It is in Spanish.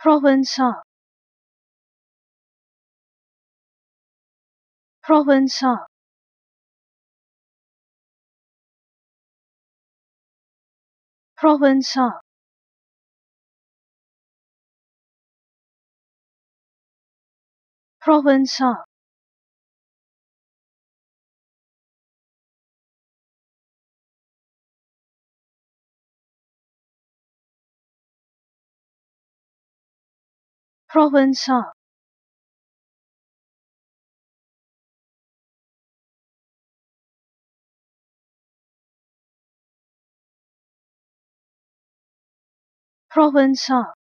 Provençal, Provençal, Provençal, Provençal, Provençal, Provençal.